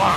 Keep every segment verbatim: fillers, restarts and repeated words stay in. one.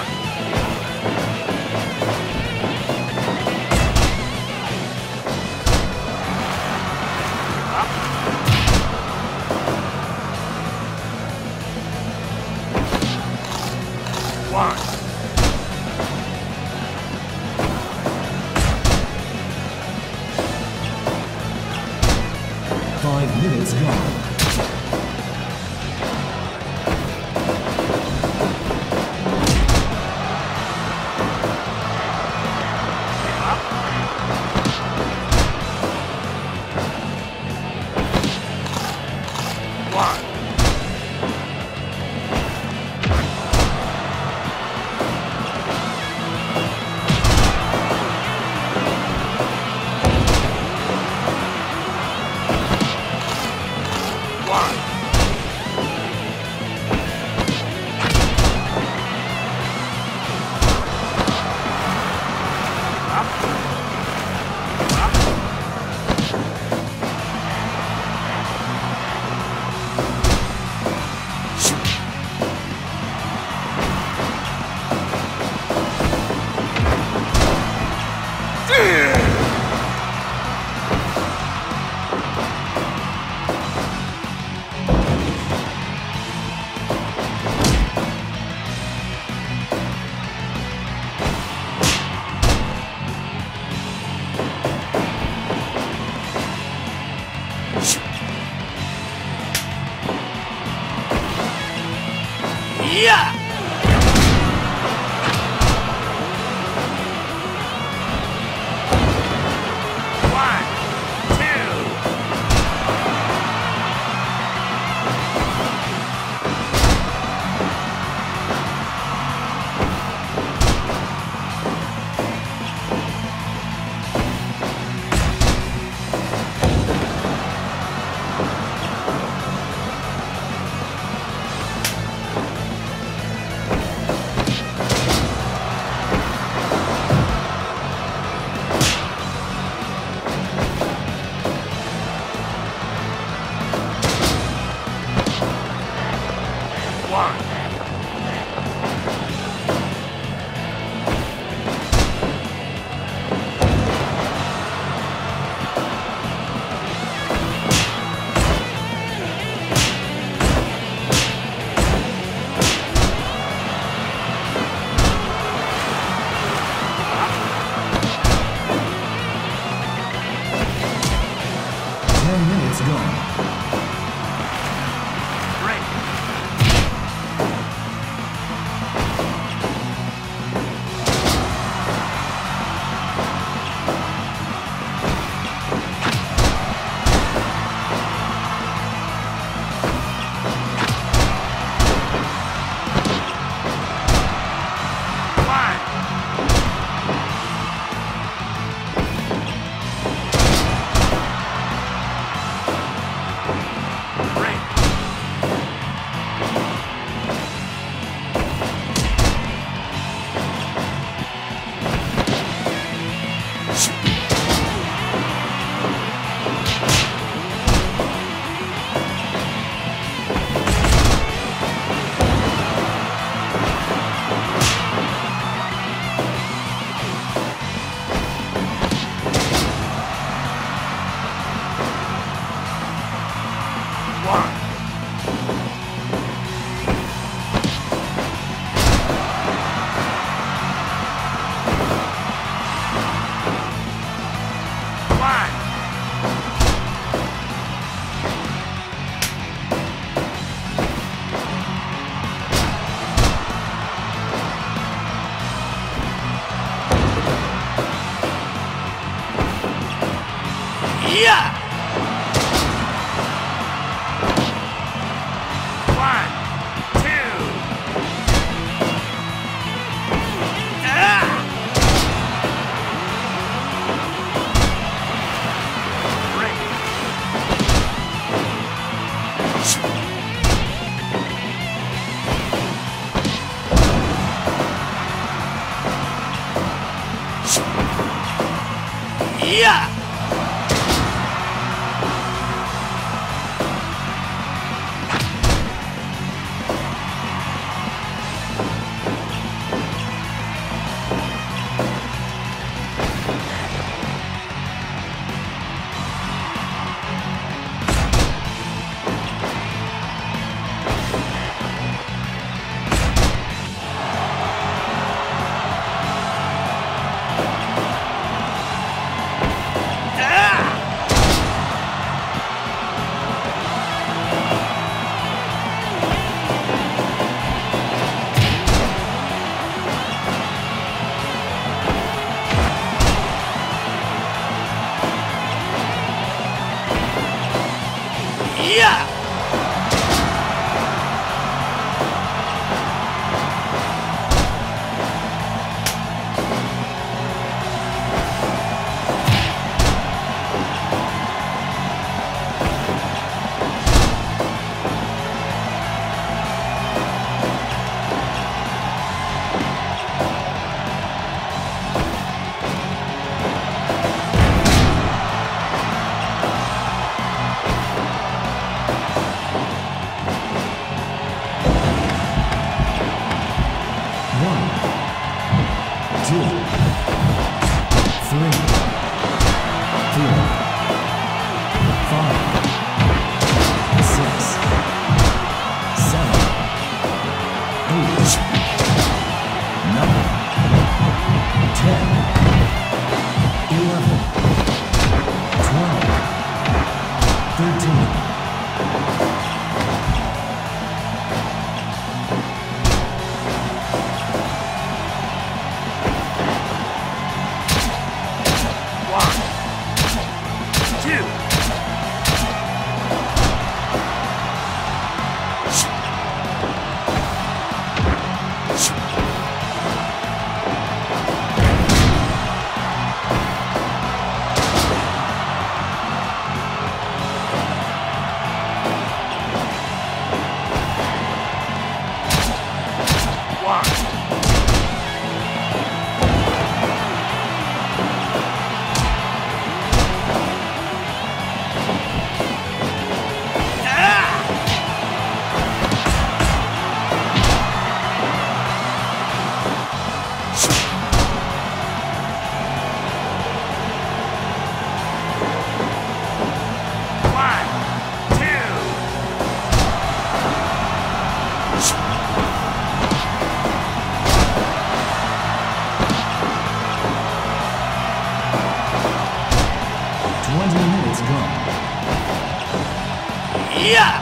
Yeah!